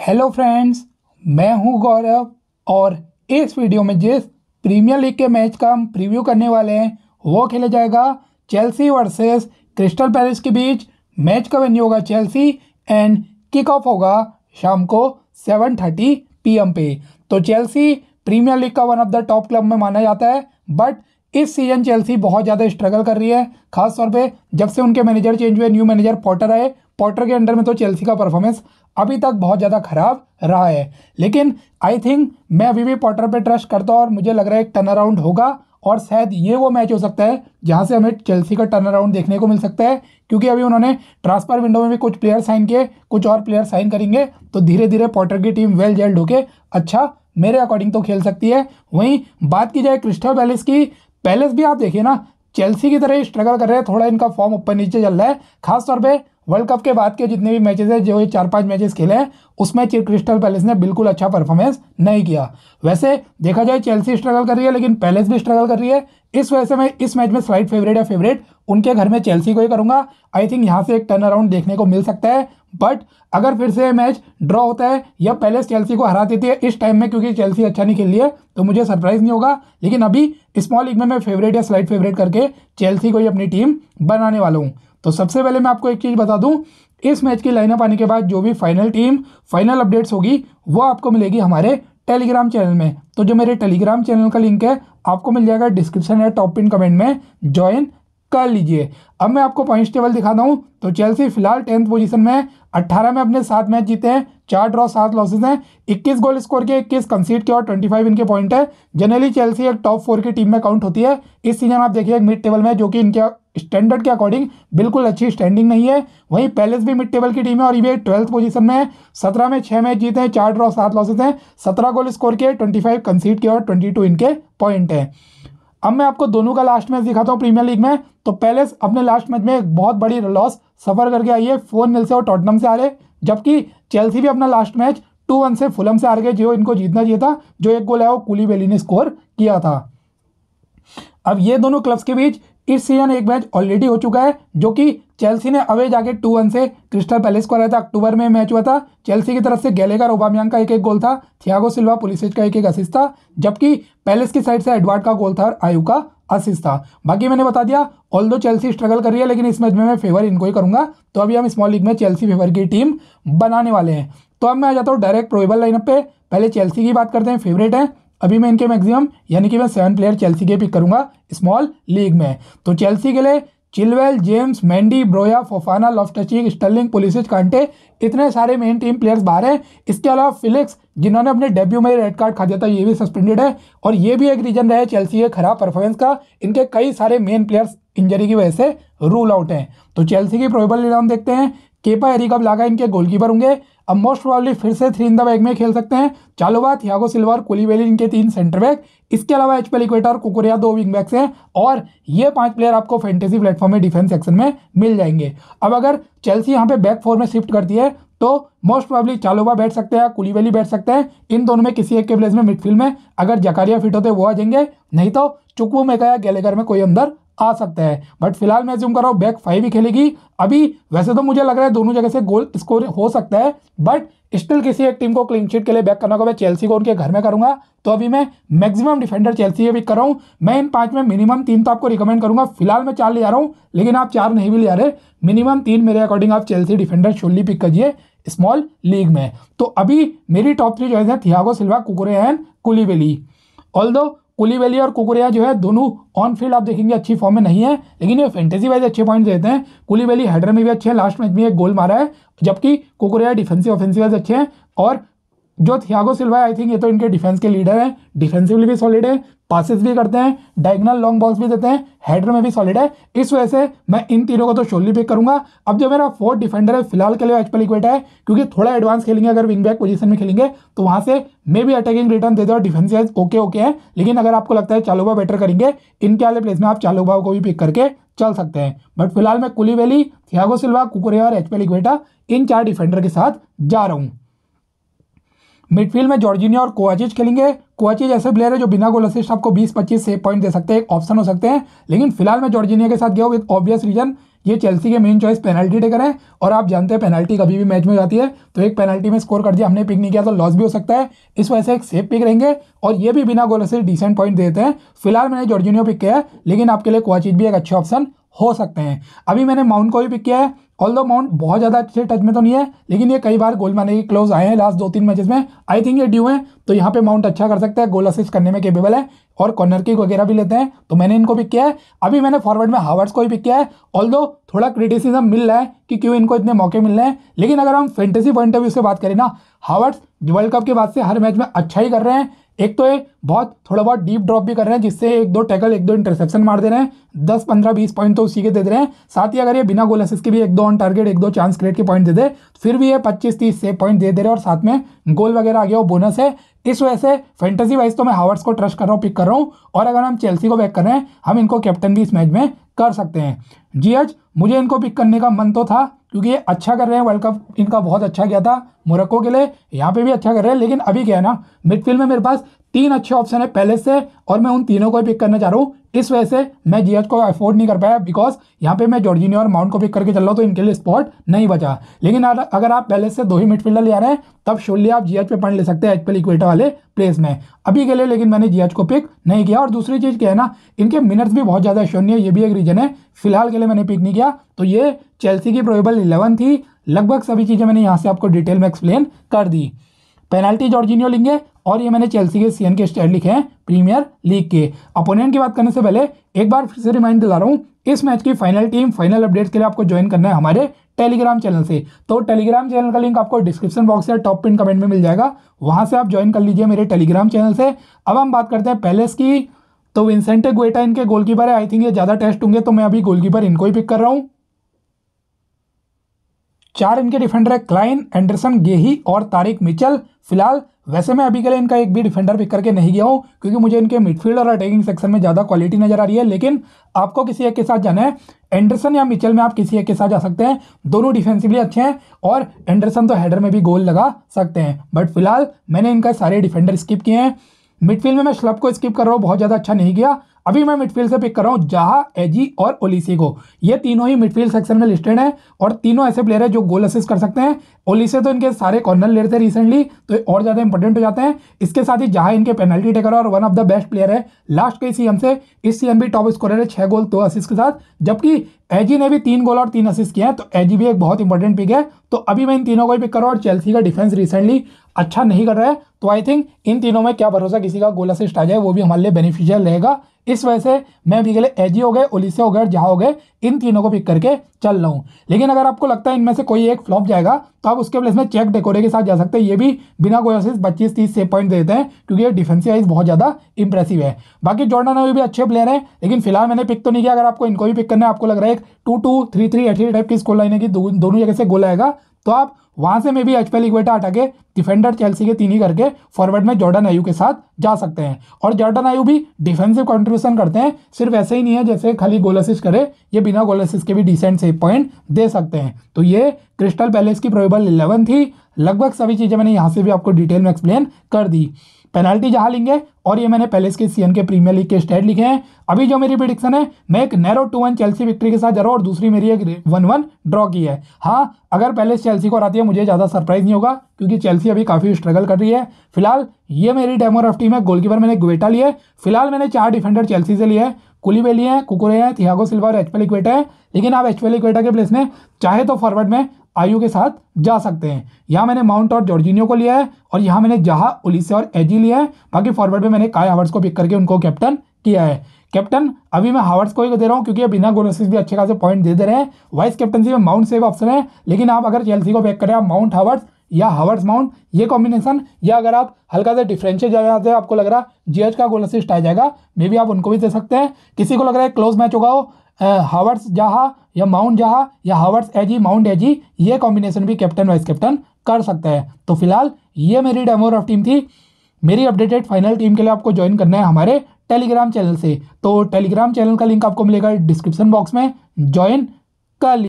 Hello friends, मैं हूं गौरव और इस वीडियो में जिस प्रीमियर लीग के मैच का हम प्रीव्यू करने वाले हैं वो खेला जाएगा चेल्सी वर्सेस क्रिस्टल पैलेस के बीच। मैच का वेन्यू होगा चेल्सी एंड किक ऑफ होगा शाम को 7:30 PM पे। तो चेल्सी प्रीमियर लीग का one of the top club में माना जाता है, बट इस सीज़न चेल्सी बहुत ज़्यादा स्ट्रगल कर रही है, खासतौर पर जब से उनके मैनेजर चेंज हुए, न्यू मैनेजर पॉटर आए। पॉटर के अंडर में तो चेल्सी का परफॉर्मेंस अभी तक बहुत ज़्यादा ख़राब रहा है, लेकिन आई थिंक मैं अभी भी पॉटर पे ट्रस्ट करता हूँ और मुझे लग रहा है एक टर्न अराउंड होगा और शायद ये वो मैच हो सकता है जहाँ से हमें चेल्सी का टर्न अराउंड देखने को मिल सकता है, क्योंकि अभी उन्होंने ट्रांसफर विंडो में भी कुछ प्लेयर साइन किए, कुछ और प्लेयर साइन करेंगे, तो धीरे धीरे पॉटर की टीम वेल जेल्ड होकर अच्छा मेरे अकॉर्डिंग तो खेल सकती है। वहीं बात की जाए क्रिस्टल पैलेस की, पैलेस भी आप देखिए ना, चेल्सी की तरह स्ट्रगल कर रहे हैं, थोड़ा इनका फॉर्म ऊपर नीचे चल रहा है, खासतौर पर वर्ल्ड कप के बाद के जितने भी मैचेस हैं, जो ये 4-5 मैचेस खेले हैं, उसमें क्रिस्टल पैलेस ने बिल्कुल अच्छा परफॉर्मेंस नहीं किया। वैसे देखा जाए चेल्सी स्ट्रगल कर रही है लेकिन पैलेस भी स्ट्रगल कर रही है, इस वजह से मैं इस मैच में स्लाइड फेवरेट या फेवरेट उनके घर में चेल्सी को ही करूंगा। आई थिंक यहाँ से एक टर्न अराउंड देखने को मिल सकता है, बट अगर फिर से मैच ड्रॉ होता है या पैलेस चेल्सी को हरा देती है इस टाइम में, क्योंकि चेल्सी अच्छा नहीं खेल रही है, तो मुझे सरप्राइज़ नहीं होगा। लेकिन अभी स्मॉल लीग में मैं फेवरेट या स्लाइड फेवरेट करके चेल्सी को ही अपनी टीम बनाने वाला हूँ। तो सबसे पहले मैं आपको एक चीज़ बता दूं, इस मैच की लाइनअप आने के बाद जो भी फाइनल अपडेट्स होगी वो आपको मिलेगी हमारे टेलीग्राम चैनल में। तो जो मेरे टेलीग्राम चैनल का लिंक है आपको मिल जाएगा डिस्क्रिप्शन या टॉप पिन कमेंट में, ज्वाइन कर लीजिए। अब मैं आपको पॉइंट्स टेबल दिखाता हूं। तो चेल्सी फिलहाल 10th पोजीशन में, 18 में अपने 7 मैच जीते हैं, 4 ड्रॉ 7 लॉसेज हैं, 21 गोल स्कोर के, 21 कंसीड के और 25 इनके पॉइंट है। जनरली चेल्सी एक टॉप 4 की टीम में काउंट होती है। इस सीजन आप देखिए एक मिड टेबल में, जो कि इनके स्टैंडर्ड के अकॉर्डिंग बिल्कुल अच्छी स्टैंडिंग नहीं है। वहीं पैलेस भी मिड टेबल की टीम है और ये 12th पोजीशन में है, 17 में 6 मैच जीते हैं, 4 ड्रॉ 7 लॉसेज हैं, 17 गोल स्कोर के, 25 कंसीड के और 22 इनके पॉइंट है। अब मैं आपको दोनों का लास्ट मैच दिखाता हूँ प्रीमियर लीग में। तो पैलेस अपने लास्ट मैच में एक बहुत बड़ी लॉस सफ़र करके आई है, 4-0 से और टॉटनम से आ रहे, जबकि चेल्सी भी अपना लास्ट मैच 2-1 से फुलम से हार गए, जो इनको जीतना चाहिए था, जो एक गोल है वो कूलीबेली ने स्कोर किया था। अब ये दोनों क्लब्स के बीच इस सीजन एक मैच ऑलरेडी हो चुका है, जो कि चेल्सी ने अवे जाके 2-1 से क्रिस्टल पैलेस को हराया था। अक्टूबर में मैच हुआ था, चेल्सी की तरफ से गैलेगर, ओबामेयांग का 1-1 गोल था, थियागो सिल्वा, पुलिसिच का 1-1 असिस्ट था, जबकि पैलेस की साइड से एडवर्ड का गोल था और आयू का असिस्ट था। बाकी मैंने बता दिया, ऑल्दो चेल्सी स्ट्रगल कर रही है लेकिन इस मैच में मैं फेवर इनको ही करूँगा। तो अभी हम स्मॉल लीग में चेल्सी फेवर की टीम बनाने वाले हैं। तो अब मैं आ जाता हूँ डायरेक्ट प्रोबेबल लाइनअप पे। पहले चेल्सी की बात करते हैं, फेवरेट है, अभी मैं इनके मैक्सिमम यानी कि मैं 7 प्लेयर चेल्सी के पिक करूंगा स्मॉल लीग में। तो चेल्सी के लिए Chilwell, James, Mendy, Broja, Fofana, Loftus Cheek, Sterling, Pulisic, Kante, इतने सारे मेन टीम प्लेयर्स बाहर हैं। इसके अलावा फेलिक्स, जिन्होंने अपने डेब्यू में रेड कार्ड खा दिया था, ये भी सस्पेंडेड है और ये भी एक रीज़न रहा है चेल्सी के खराब परफॉर्मेंस का। इनके कई सारे मेन प्लेयर्स इंजरी की वजह से रूल आउट हैं। तो चेल्सी की प्रोबेबल लीडाउन देखते हैं। केपा एरिजाबालागा इनके गोलकीपर होंगे। अब मोस्ट प्रोबेबली फिर से 3 इन द बैग में खेल सकते हैं। चालोबा, थियागो सिल्वा और कूलीबेली इनके 3 सेंटर बैक, इसके अलावा एच पेलिक्वेटा और कुकुरेला 2 विंग बैक्स हैं और ये 5 प्लेयर आपको फैंटेसी प्लेटफॉर्म में डिफेंस सेक्शन में मिल जाएंगे। अब अगर चेल्सी यहाँ पे बैक 4 में शिफ्ट करती है तो मोस्ट प्रोबेबली चालोबा बैठ सकते हैं या कूलीबेली बैठ सकते हैं, इन दोनों में किसी एक के प्लेस में। मिडफील्ड में अगर जकारिया फिट होते वो आ जाएंगे, नहीं तो चुकवू मेका या गैलेगर में कोई अंदर आ सकता है, बट फिलहाल मैं ज्यूम कर रहा हूँ बैक 5 ही खेलेगी। अभी वैसे तो मुझे लग रहा है दोनों जगह से गोल स्कोर हो सकता है, बट स्टिल किसी एक टीम को क्लीन शीट के लिए बैक करना होगा। मैं चेल्सी को उनके घर में करूंगा, तो अभी मैं मैक्सिमम डिफेंडर चेल्सी ये भी कर रहा हूँ। मैं इन 5 में मिनिमम 3 तो आपको रिकमेंड करूंगा। फिलहाल मैं 4 ले आ रहा हूँ, लेकिन आप 4 नहीं भी ले आ रहे, मिनिमम 3 मेरे अकॉर्डिंग आप चेल्सी डिफेंडर शोली पिक करिए स्मॉल लीग में। तो अभी मेरी टॉप 3 चॉइस है Thiago Silva, Cucurella and Koulibaly. Although Koulibaly और कुकुरेला जो है दोनों ऑन फील्ड आप देखेंगे अच्छी फॉर्म में नहीं है, लेकिन ये फैंटेसी वाइज अच्छे पॉइंट्स देते हैं। कूलीबेली हेडर में भी अच्छे हैं, लास्ट मैच में एक गोल मारा है, जबकि कुकुरेला डिफेंसिव ऑफेंसिव वाइज अच्छे हैं। और जो थियागो सिल्वा आई थिंक ये तो इनके डिफेंस के लीडर हैं, डिफेंसिवली भी सॉलिड है, पासिस भी करते हैं, डायगनल लॉन्ग बॉल्स भी देते हैं, हेडर में भी सॉलिड है। इस वजह से मैं इन तीनों को तो शोली पिक करूंगा। अब जो मेरा 4th डिफेंडर है फिलहाल के लिए एच पेलिक्वेटा है, क्योंकि थोड़ा एडवांस खेलेंगे, अगर विंग बैक पोजीशन में खेलेंगे तो वहाँ से मे भी अटैकिंग रिटर्न देते हैं और डिफेंस ओके है। लेकिन अगर आपको लगता है चालोबा बेटर करेंगे, इनके वाले प्लेस में आप चालोबा को भी पिक करके चल सकते हैं। बट फिलहाल मैं कूलीबेली, थियागो सिल्वा, कुकुरेला और एच पेलिक्वेटा इन 4 डिफेंडर के साथ जा रहा हूँ। मिडफील्ड में जॉर्जिनियो और कोवाचिच खेलेंगे। कोवाचिच ऐसे प्लेयर है जो बिना गोल असिस्ट आपको 20-25 सेव पॉइंट दे सकते हैं, एक ऑप्शन हो सकते हैं, लेकिन फिलहाल मैं जॉर्जिनियो के साथ गया हूँ विद ऑब्वियस रीजन। ये चेल्सी के मेन चॉइस पेनल्टी टेकर है और आप जानते हैं पेनल्टी कभी भी मैच में जाती है, तो एक पेनल्टी में स्कोर कर दिया, हमने पिक नहीं किया तो लॉस भी हो सकता है, इस वजह से एक सेफ पिक रहेंगे और ये भी बिना गोल से डिसेंट पॉइंट देते हैं। फिलहाल मैंने जॉर्जिनियो पिक किया है, लेकिन आपके लिए कोवाचिच भी एक अच्छे ऑप्शन हो सकते हैं। अभी मैंने माउंट को भी पिक किया है, ऑल दो माउंट बहुत ज़्यादा अच्छे टच में तो नहीं है, लेकिन ये कई बार गोल मारने के क्लोज आए हैं लास्ट 2-3 मैचेस में, आई थिंक ये ड्यू है, तो यहाँ पे माउंट अच्छा कर सकता है, गोल असिस्ट करने में केपेबल है और कॉर्नर किक वगैरह भी लेते हैं, तो मैंने इनको पिक किया है। अभी मैंने फॉरवर्ड में हावर्ट्स को भी पिक किया है, ऑल दो थोड़ा क्रिटिसिज्म मिल रहा है कि क्यों इनको इतने मौके मिल रहे हैं, लेकिन अगर हम फैंटेसी पॉइंट ऑफ व्यू से बात करें ना, हावर्ट्स वर्ल्ड कप के बाद से हर मैच में अच्छा ही कर रहे हैं। एक तो ये थोड़ा बहुत डीप ड्रॉप भी कर रहे हैं, जिससे 1-2 टैकल 1-2 इंटरसेप्शन मार दे रहे हैं, 10-15-20 पॉइंट तो उसी के दे रहे हैं। साथ ही अगर ये बिना गोल असिस्ट के भी 1-2 ऑन टारगेट 1-2 चांस क्रिएट के पॉइंट दे दे, फिर भी ये 25-30 सेव पॉइंट दे रहे हैं और साथ में गोल वगैरह आ गया वो बोनस है। इस वजह से फैंटेसी वाइज तो मैं हावर्ट्स को ट्रस्ट कर रहा हूँ, पिक कर रहा हूँ, और अगर हम चेल्सी को बैक कर रहे हैं हम इनको कैप्टन भी इस मैच में कर सकते हैं। जी आज मुझे इनको पिक करने का मन तो था क्योंकि ये अच्छा कर रहे हैं, वर्ल्ड कप इनका बहुत अच्छा गया था मोरक्को के लिए, यहाँ पे भी अच्छा कर रहे हैं, लेकिन अभी क्या है ना, मिडफील्ड में मेरे पास 3 अच्छे ऑप्शन है पहले से और मैं उन तीनों को ही पिक करना चाह रहा हूँ। इस वजह से मैं जीएच को अफोर्ड नहीं कर पाया, बिकॉज यहाँ पे मैं जॉर्जिनियो और माउंट को पिक करके चल रहा हूँ, तो इनके लिए स्पॉट नहीं बचा। लेकिन अगर आप पहले से 2 ही मिडफील्डर ले आ रहे हैं तब शोली आप जीएच पे पॉइंट ले सकते हैं एचपीएल इक्वेटर वाले प्लेस में अभी के लिए, लेकिन मैंने जीएच को पिक नहीं किया। और दूसरी चीज़ क्या है ना, इनके मिनट्स भी बहुत ज़्यादा शून्य है, ये भी एक रीजन है फिलहाल के लिए मैंने पिक नहीं किया। तो ये चेल्सी की प्रोबेबल 11 थी, लगभग सभी चीज़ें मैंने यहाँ से आपको डिटेल में एक्सप्लेन कर दी। पेनल्टी जॉर्जिनियो लेंगे और ये मैंने चेल्सी के सीएन के स्टैट लिखे हैं प्रीमियर लीग के। अपोनेंट की बात करने से पहले एक बार फिर से रिमाइंड दिला रहा हूँ, इस मैच की फाइनल टीम फाइनल अपडेट्स के लिए आपको ज्वाइन करना है हमारे टेलीग्राम चैनल से, तो टेलीग्राम चैनल का लिंक आपको डिस्क्रिप्शन बॉक्स या टॉप पिन कमेंट में मिल जाएगा, वहाँ से आप ज्वाइन कर लीजिए मेरे टेलीग्राम चैनल से। अब हम बात करते हैं पैलेस की, तो विंसेंटे गुएटा इनके गोलकीपर है, आई थिंक ये ज़्यादा टेस्ट होंगे तो मैं अभी गोलकीपर इनको ही पिक कर रहा हूँ। 4 इनके डिफेंडर है क्लाइन, एंडरसन, गेही और तारिक मिचल। फिलहाल वैसे मैं अभी के लिए इनका एक भी डिफेंडर पिक करके नहीं गया हूँ क्योंकि मुझे इनके मिडफील्ड और अटैकिंग सेक्शन में ज़्यादा क्वालिटी नजर आ रही है, लेकिन आपको किसी एक के साथ जाना है, एंडरसन या मिचल में आप किसी एक के साथ जा सकते हैं, दोनों डिफेंसिवली अच्छे हैं और एंडरसन तो हेडर में भी गोल लगा सकते हैं, बट फिलहाल मैंने इनका सारे डिफेंडर स्किप किए हैं। मिडफील्ड में मैं श्लब को स्किप कर रहा हूँ, बहुत ज़्यादा अच्छा नहीं किया। अभी मैं मिडफील्ड से पिक कर रहा हूँ जहा, एजी और ओलिसे को, ये तीनों ही मिडफील्ड सेक्शन में लिस्टेड हैं और तीनों ऐसे प्लेयर हैं जो गोल असिस्ट कर सकते हैं। ओलिसे तो इनके सारे कॉर्नर ले रहे थे रिसेंटली, तो और ज़्यादा इंपॉर्टेंट हो जाते हैं। इसके साथ ही जहा इनके पेनल्टी टेकर और one of the best player है लास्ट के सीएम से, इस सीएम भी टॉप स्कोरर है 6 गोल 2 असिस्ट के साथ, जबकि एजी ने भी 3 गोल और 3 असिस्ट किए हैं, तो एजी भी एक बहुत इंपॉर्टेंट पिक है। तो अभी मैं इन तीनों को ही पिक कर रहा हूँ और चेल्सी का डिफेंस रिसेंटली अच्छा नहीं कर रहा है, तो आई थिंक इन तीनों में क्या भरोसा किसी का गोल असिस्ट आ जाए, वो भी हमारे लिए बेनिफिशियल रहेगा। इस वजह से मैं अभी के लिए एजी हो गए, ओलिसे हो गए और जहा हो गए, इन तीनों को पिक करके चल रहा हूँ। लेकिन अगर आपको लगता है इनमें से कोई एक फ्लॉप जाएगा तो आप उसके प्लेस में चेक डेकोरे के साथ जा सकते हैं, ये भी बिना गोल असिस्ट 25-30 सेव पॉइंट देते हैं क्योंकि ये डिफेंसिव वाइज बहुत ज़्यादा इंप्रेसिव है। बाकी जॉर्डन अयू भी अच्छे प्लेयर हैं, लेकिन फिलहाल मैंने पिक तो नहीं किया। अगर आपको इनको भी पिक करना है, आपको लग रहा है 2-2, 3-3 ऐसी टाइप की स्कोर लाइन है कि दोनों जगह से गोल आएगा, तो आप वहाँ से मे भी एचपीएल इक्वेटर हटा के डिफेंडर चेल्सी के 3 ही करके फॉरवर्ड में जॉर्डन अयू के साथ जा सकते हैं। और जॉर्डन अयू भी डिफेंसिव कंट्रीब्यूशन करते हैं, सिर्फ ऐसे ही नहीं है जैसे खाली गोल असिस्ट करे, ये बिना गोल असिस्ट के भी डिसेंट सेव पॉइंट दे सकते हैं। तो ये क्रिस्टल पैलेस की प्रोबेबल 11 थी, लगभग सभी चीज़ें मैंने यहाँ से भी आपको डिटेल में एक्सप्लेन कर दी। पेनल्टी जहाँ लेंगे और ये मैंने पैलेस के सीएन के प्रीमियर लीग के स्टैट लिखे हैं। अभी जो मेरी प्रेडिक्शन है, मैं एक नैरो 2-1 चेल्सी विक्ट्री के साथ जा रहा हूँ और दूसरी मेरी एक 1-1 ड्रॉ की है। हाँ, अगर पैलेस चेल्सी को हराती है मुझे ज़्यादा सरप्राइज़ नहीं होगा क्योंकि चेल्सी अभी काफ़ी स्ट्रगल कर रही है। फिलहाल ये मेरी डेमोराफ टीम है। गोलकीपर मैंने गुएटा लिए। फिलहाल मैंने 4 डिफेंडर चेल्सी से लिए हैं, कुलीबेली है, कुकुरेला है, थियागो सिल्वा और एचपीएल इक्वेटर है। लेकिन आप एचपीएल इक्वेटर के प्लेस में चाहे तो फॉरवर्ड में आयू के साथ जा सकते हैं। यहाँ मैंने माउंट और जॉर्जिनियो को लिया है और यहाँ मैंने जहा, ओलिसे और एजी लिया है। बाकी फॉरवर्ड में मैंने काई हावर्ट्स को पिक करके उनको कैप्टन किया है। कैप्टन अभी मैं हावर्ट्स को ही दे रहा हूँ क्योंकि बिना गोल असिस्ट भी अच्छे खासे पॉइंट दे रहे हैं। वाइस कैप्टनसी में माउंट सेफ ऑप्शन है, लेकिन आप अगर चेल्सी को बैक करें, आप माउंट हावर्ट्स या हावर्ट्स माउंट, ये कॉम्बिनेशन, या अगर आप हल्का सा डिफरेंशियल जाते हैं, आपको लग रहा जीएच का गोल असिस्ट आ जाएगा, मे बी आप उनको भी दे सकते हैं। किसी को लग रहा है क्लोज मैच होगा हो, हावर्ट्स जहा या माउंट जहा या हावर्ट्स एजी, माउंट एजी, ये कॉम्बिनेशन भी कैप्टन वाइस कैप्टन कर सकता है। तो फिलहाल ये मेरी डेमोराफ टीम थी। मेरी अपडेटेड फाइनल टीम के लिए आपको ज्वाइन करना है हमारे टेलीग्राम चैनल से, तो टेलीग्राम चैनल का लिंक आपको मिलेगा डिस्क्रिप्शन बॉक्स में, ज्वाइन कर लीजिए।